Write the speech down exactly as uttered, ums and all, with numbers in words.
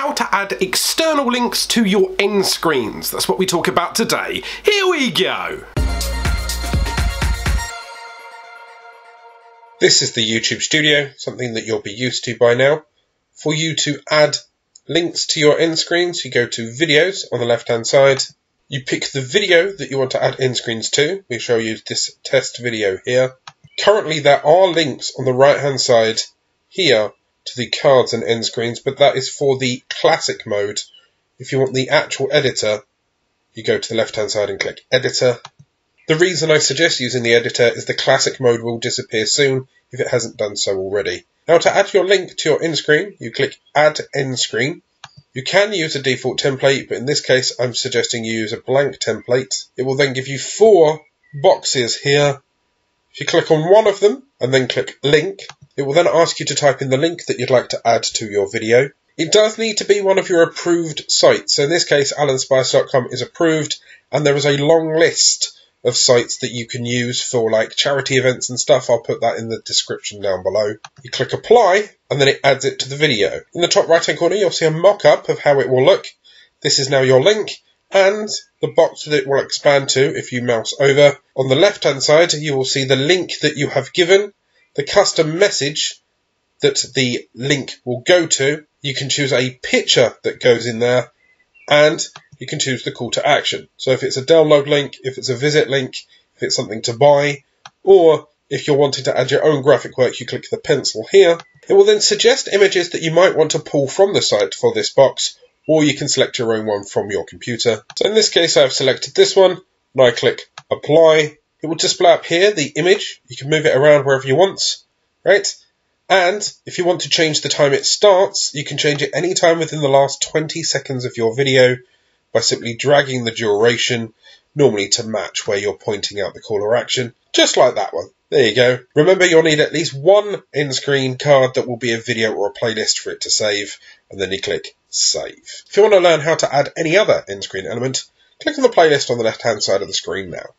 how to add external links to your end screens. That's what we talk about today. Here we go. This is the YouTube Studio, something that you'll be used to by now. For you to add links to your end screens, you go to videos on the left hand side. You pick the video that you want to add end screens to. We shall use this test video here. Currently there are links on the right hand side here to the cards and end screens, but that is for the classic mode. If you want the actual editor, you go to the left hand side and click editor. The reason I suggest using the editor is the classic mode will disappear soon if it hasn't done so already. Now to add your link to your end screen, you click add end screen. You can use a default template, but in this case, I'm suggesting you use a blank template. It will then give you four boxes here. If you click on one of them and then click link, it will then ask you to type in the link that you'd like to add to your video. It does need to be one of your approved sites. So in this case, alan spice dot com is approved, and there is a long list of sites that you can use for like charity events and stuff. I'll put that in the description down below. You click apply and then it adds it to the video. In the top right hand corner you'll see a mock-up of how it will look. This is now your link and the box that it will expand to if you mouse over. On the left hand side you will see the link that you have given, the custom message that the link will go to. You can choose a picture that goes in there and you can choose the call to action. So if it's a download link, if it's a visit link, if it's something to buy, or if you're wanting to add your own graphic work, you click the pencil here. It will then suggest images that you might want to pull from the site for this box, or you can select your own one from your computer. So in this case, I've selected this one, and I click apply. It will display up here the image. You can move it around wherever you want, right? And if you want to change the time it starts, you can change it any time within the last twenty seconds of your video, by simply dragging the duration, normally to match where you're pointing out the call or action, just like that one. There you go. Remember, you'll need at least one in-screen card that will be a video or a playlist for it to save, and then you click Save. If you want to learn how to add any other in-screen element, click on the playlist on the left-hand side of the screen now.